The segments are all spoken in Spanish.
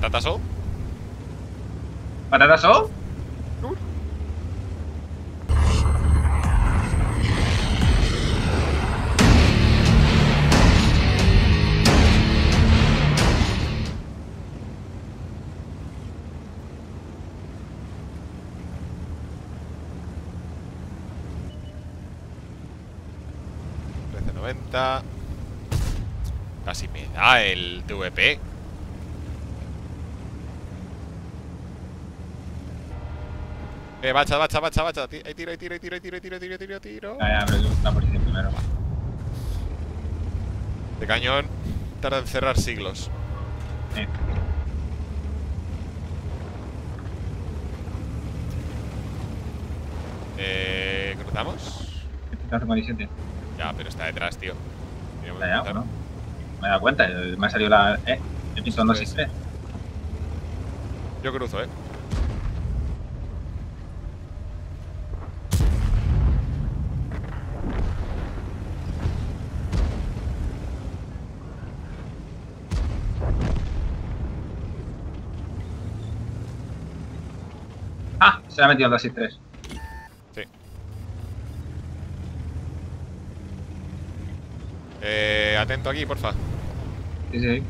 ¿Patatazo? ¿Patatazo? Casi me da el TVP. Bacha. Tiro. Primero. De cañón tarda en cerrar siglos. ¿Cruzamos? 57. Ya, pero está detrás, tío. Ya, ¿no? Me he dado cuenta, me ha salido la... El pistón no existe. Yo cruzo, Ah, se le ha metido el 263. Atento aquí, porfa. Sí.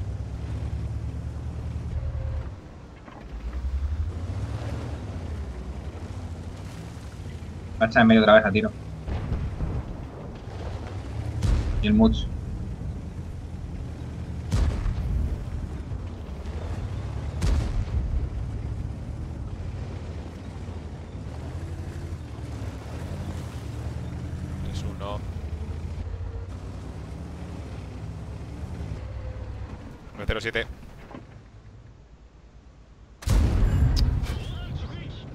Marcha en medio otra vez a tiro. Y el Much.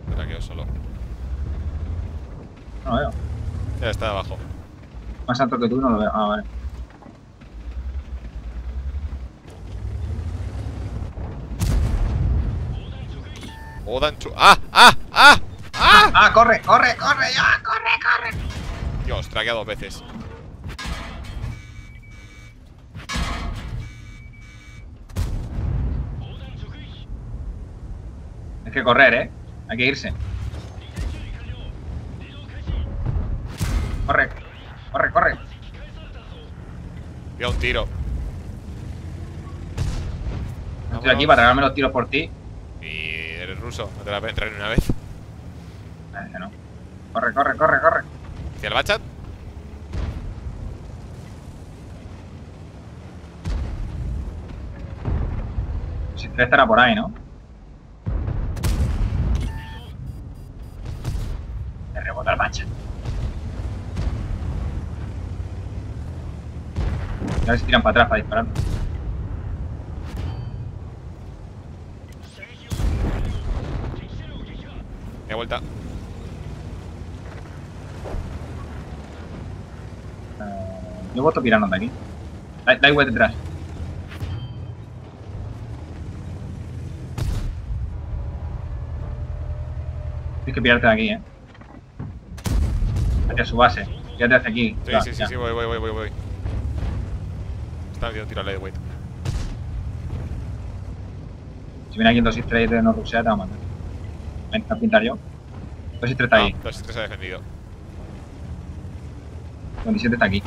Espera, quedo solo. No lo veo. Ya está abajo. Más alto que tú no lo veo. Ah, vale. Odanchu. ¡Ah! ¡Corre! ¡Corre! Dios, traquea dos veces. Hay que correr, Hay que irse. Corre. Voy a un tiro. Estoy aquí para regalarme los tiros por ti. Y eres ruso, no te la puedes entrar ni una vez. No. Corre. ¿Hacia el Bachat? Si te estará por ahí, ¿no? Al Bachat. A ver si tiran para atrás para disparar. De vuelta. Yo voto tirando de aquí. Da igual detrás. Tienes que pillarte de aquí, hacia su base, ya te hace aquí. Sí, voy. Está bien tirarle de weight. Si viene aquí en 263 de no ruxea, te va a matar. Ven, a pintar yo. 263 está ahí. 263 se ha defendido. 27 está aquí.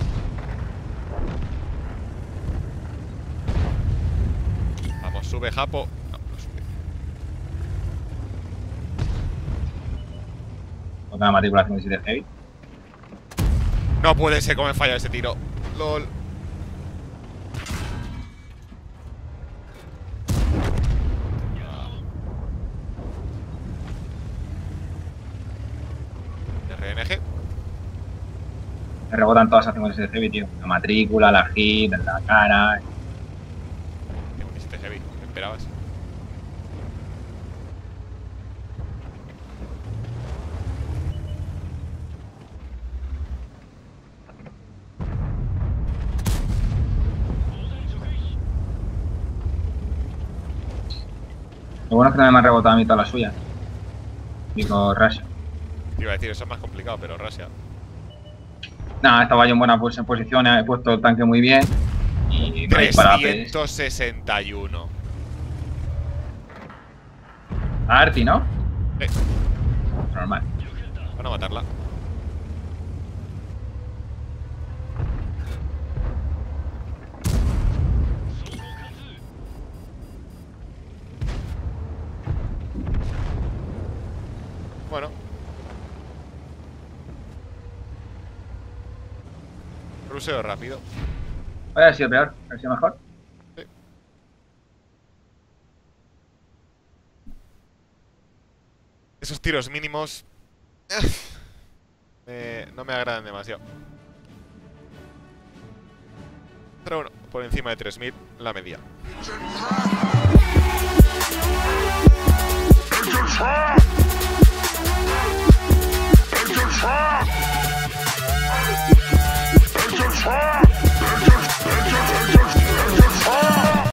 Vamos, sube, Japo. No, no sube. Otra matrícula 57 heavy. No puede ser como me falla ese tiro. LOL. RNG. Me rebotan todas las 57 heavy, tío. La matrícula, la hit, la cara. 57 heavy, ¿qué esperabas? Lo bueno es que no me han rebotado a mí toda la suya. Digo, Russia. Te iba a decir, eso es más complicado, pero Russia. Nada, estaba yo en buena posición, he puesto el tanque muy bien. Y 361. A Arty, ¿no? Sí. Normal. Van a matarla. Bueno. Ruseo rápido. Podría haber sido peor, haber sido mejor. Sí. Esos tiros mínimos no me agradan demasiado. Pero bueno, por encima de 3000 la media.